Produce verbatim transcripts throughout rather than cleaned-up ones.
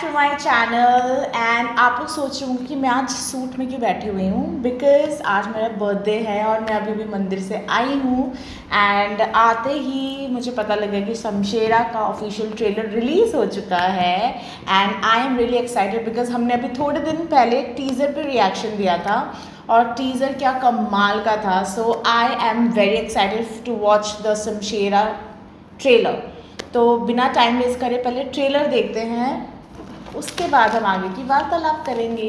Back to my channel and आप लोग सोच रहे होंगे कि मैं आज सूट में क्यों बैठी हुई हूँ, बिकॉज़ आज मेरा बर्थडे है और मैं अभी भी मंदिर से आई हूँ एंड आते ही मुझे पता लगा कि शमशेरा का ऑफिशियल ट्रेलर रिलीज़ हो चुका है and I am really excited because हमने अभी थोड़े दिन पहले टीज़र पे रिएक्शन दिया था और टीज़र क्या कमाल का था। So I am very excited to watch the Shamshera trailer. तो बिना टाइम वेस्ट करे पहले ट्रेलर देखते हैं, उसके बाद हम आगे की वार्तालाप करेंगे।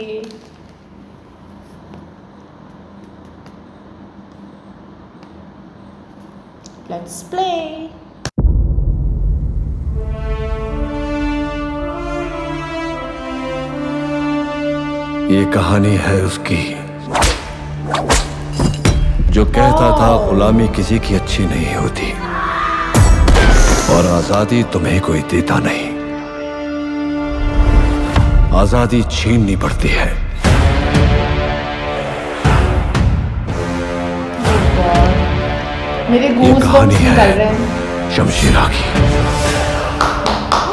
Let's play. ये कहानी है उसकी जो कहता था गुलामी किसी की अच्छी नहीं होती और आजादी तुम्हें कोई देता नहीं, आजादी छीननी पड़ती है। मेरे गूज बम्स निकल रहे हैं शमशेरा की।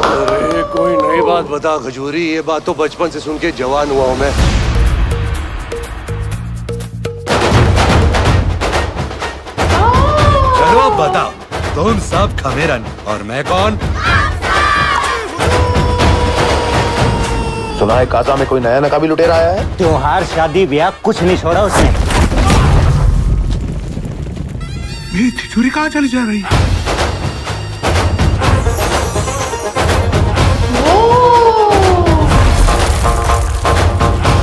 अरे कोई नई बात बता खजूरी, ये बात तो बचपन से सुन के जवान हुआ हूं मैं। चलो अब बताओ तुम सब खमेरन और मैं कौन? सुना है काजा में कोई नया नकाबी लुटेरा आया है। त्योहार शादी ब्याह कुछ नहीं छोड़ा उसने। मेरी तिजोरी कहाँ चली जा रही?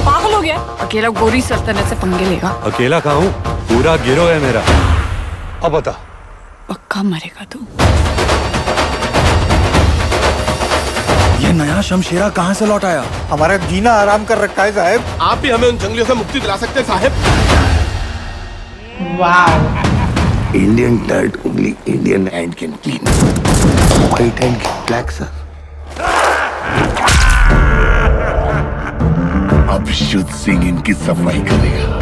पागल हो गया, अकेला गोरी सल्तनत से पंगे लेगा। अकेला कहाँ हूँ, पूरा गिरोह है मेरा। अब बता पक्का मरेगा तू। ये नया शमशेरा कहाँ से लौट आया? हमारा जीना आराम कर रखा है साहब। आप भी हमें उन जंगलियों से मुक्ति दिला सकते हैं साहब। वाह। Indian dirt only Indian hand can clean. White hand black sir. अब शुद्ध सिंह इनकी सफाई करेगा।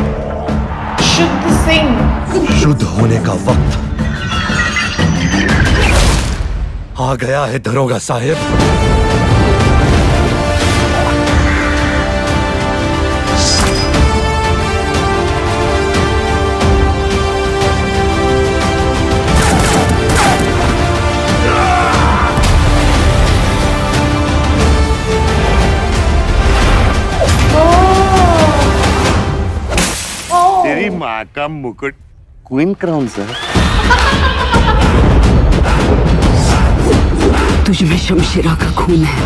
शुद्ध सिंह, शुद्ध होने का वक्त आ गया है दरोगा साहेब। तेरी माँ का मुकुट क्वीन क्राउन सर। तुझमें शमशेरा का खून है,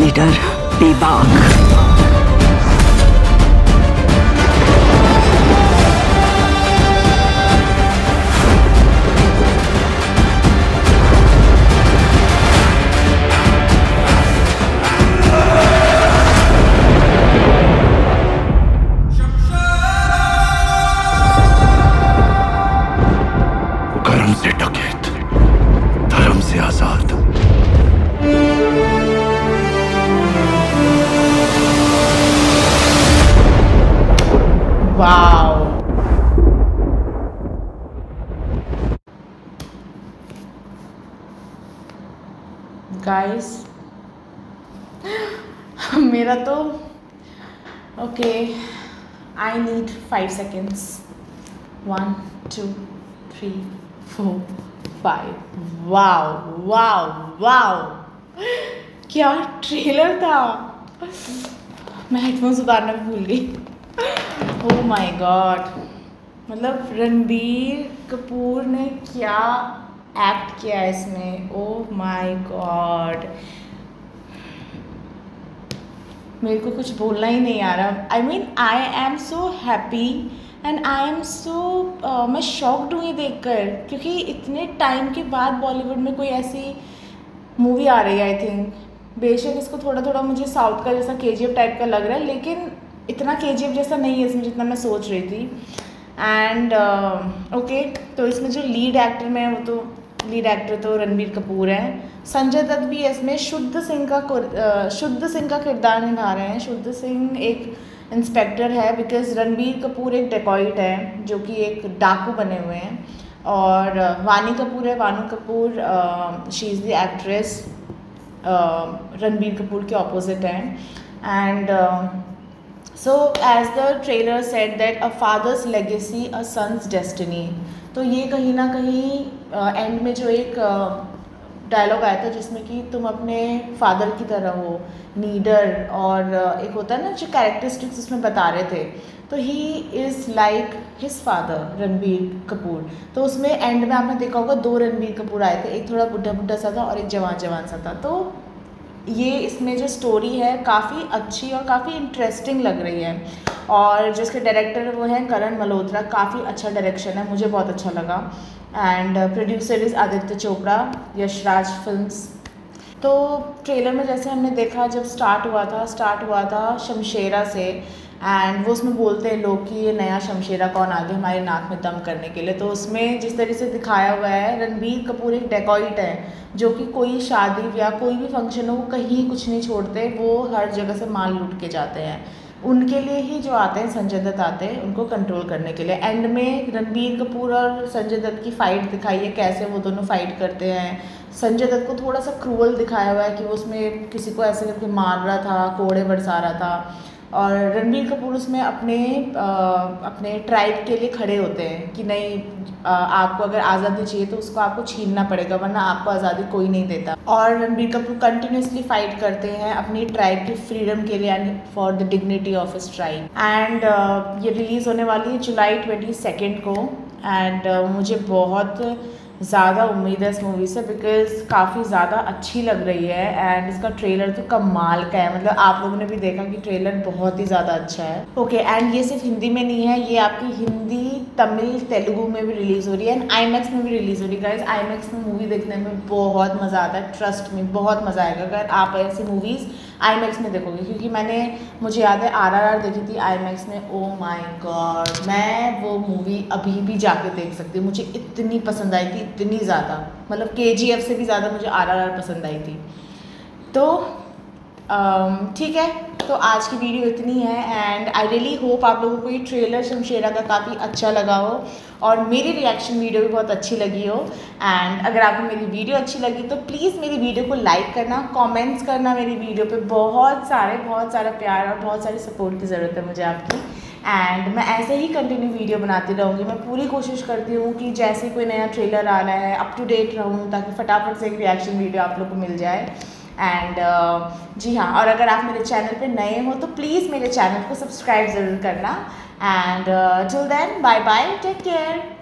निडर बेबाक। वो करम से डकैत, धर्म से आजाद। वाव। गाइस मेरा तो okay, I need five seconds. One two three four five. Wow wow wow, क्या ट्रेलर था। मैं हेडफोन्स उतारना भूल गई। ओह माय गॉड, मतलब रणबीर कपूर ने क्या एक्ट किया है इसमें। ओह माय गॉड, मेरे को कुछ बोलना ही नहीं आ रहा। I mean I am so happy and I am so, मैं शॉक्ड हूँ ये देखकर, क्योंकि इतने टाइम के बाद बॉलीवुड में कोई ऐसी मूवी आ रही है। आई थिंक बेशक इसको थोड़ा थोड़ा मुझे साउथ का जैसा केजीएफ टाइप का लग रहा है, लेकिन इतना केजीएफ जैसा नहीं है इसमें जितना मैं सोच रही थी। एंड ओके uh, okay, तो इसमें जो लीड एक्टर में वो तो लीड एक्टर तो रणबीर कपूर हैं। संजय दत्त भी है इसमें। शुद्ध सिंह का शुद्ध सिंह का किरदार निभा रहे हैं। शुद्ध सिंह एक इंस्पेक्टर है, बिकॉज रणबीर कपूर एक डेकॉइट है जो कि एक डाकू बने हुए हैं। और वानी कपूर है, Vaani Kapoor she is the actress Ranbir Kapoor के opposite end. And uh, so as the trailer said that a father's legacy, a son's destiny. तो ये कहीं ना कहीं एंड में जो एक डायलॉग आया था जिसमें कि तुम अपने फादर की तरह हो, नीडर, और एक होता है ना जो कैरेक्टरिस्टिक्स उसमें बता रहे थे, तो he is like his father Ranbir Kapoor. तो उसमें एंड में आपने देखा होगा दो रणबीर कपूर आए थे, एक थोड़ा बुढ़ा बुढ़ा सा था और एक जवान जवान सा था. तो ये इसमें जो स्टोरी है काफ़ी अच्छी और काफ़ी इंटरेस्टिंग लग रही है, और जिसके डायरेक्टर वो हैं करण मल्होत्रा. काफ़ी अच्छा डायरेक्शन है, मुझे बहुत अच्छा लगा. And producer is Aditya Chopra, Yash Raj films. तो ट्रेलर में जैसे हमने देखा, जब स्टार्ट हुआ था स्टार्ट हुआ था शमशेरा से, एंड वो उसमें बोलते हैं लोग कि ये नया शमशेरा कौन आ गया हमारे नाक में दम करने के लिए. तो उसमें जिस तरीके से दिखाया हुआ है, रणबीर कपूर एक डेकॉइट है जो कि कोई शादी या कोई भी फंक्शन हो कहीं कुछ नहीं छोड़ते, वो हर जगह से माल लूट के जाते हैं. उनके लिए ही जो आते हैं संजय दत्त आते हैं उनको कंट्रोल करने के लिए. एंड में रणबीर कपूर और संजय दत्त की फ़ाइट दिखाई है, कैसे वो दोनों फाइट करते हैं. संजय दत्त को थोड़ा सा क्रूअल दिखाया हुआ है कि वो उसमें किसी को ऐसे करके मार रहा था, कोड़े बरसा रहा था, और रणबीर कपूर उसमें अपने आ, अपने ट्राइब के लिए खड़े होते हैं कि नहीं, आ, आपको अगर आज़ादी चाहिए तो उसको आपको छीनना पड़ेगा, वरना आपको आज़ादी कोई नहीं देता. और रणबीर कपूर कंटिन्यूसली फाइट करते हैं अपनी ट्राइब की फ्रीडम के लिए and for the dignity of his tribe. And ये रिलीज़ होने वाली है जुलाई ट्वेंटी सेकेंड को. एंड uh, मुझे बहुत ज़्यादा उम्मीद है इस मूवी से, बिकॉज़ काफ़ी ज़्यादा अच्छी लग रही है. एंड इसका ट्रेलर तो कमाल का है, मतलब आप लोगों ने भी देखा कि ट्रेलर बहुत ही ज़्यादा अच्छा है. ओके okay, एंड ये सिर्फ हिंदी में नहीं है, ये आपकी हिंदी, तमिल, तेलुगू में भी रिलीज़ हो रही है एंड आई मैक्स में भी रिलीज़ हो रही है. गाइस, आई मैक्स में मूवी देखने में बहुत मज़ा आता है, ट्रस्ट में बहुत मज़ा आएगा अगर आप ऐसी मूवीज़ आई मैक्स में देखोगे. क्योंकि मैंने, मुझे याद है आर आर आर देखी थी आई मैक्स में. ओ माय गॉड, मैं वो मूवी अभी भी जाके देख सकती हूँ, मुझे इतनी पसंद आई थी, इतनी ज़्यादा, मतलब के जी एफ से भी ज़्यादा मुझे आर आर आर पसंद आई थी. तो ठीक है, तो आज की वीडियो इतनी है. एंड आई रियली होप आप लोगों को ये ट्रेलर शमशेरा का काफ़ी अच्छा लगा हो और मेरी रिएक्शन वीडियो भी बहुत अच्छी लगी हो. एंड अगर आपको मेरी वीडियो अच्छी लगी तो प्लीज़ मेरी वीडियो को लाइक करना, कमेंट्स करना. मेरी वीडियो पे बहुत सारे बहुत सारा प्यार और बहुत सारे सपोर्ट की ज़रूरत है मुझे आपकी. एंड मैं ऐसे ही कंटिन्यू वीडियो बनाती रहूँगी. मैं पूरी कोशिश करती हूँ कि जैसे कोई नया ट्रेलर आ रहा है अप टू डेट रहूँ, ताकि फटाफट से एक रिएक्शन वीडियो आप लोग को मिल जाए. एंड uh, जी हाँ, और अगर आप मेरे चैनल पे नए हो तो प्लीज़ मेरे चैनल को सब्सक्राइब ज़रूर करना. And till then, bye bye, take care.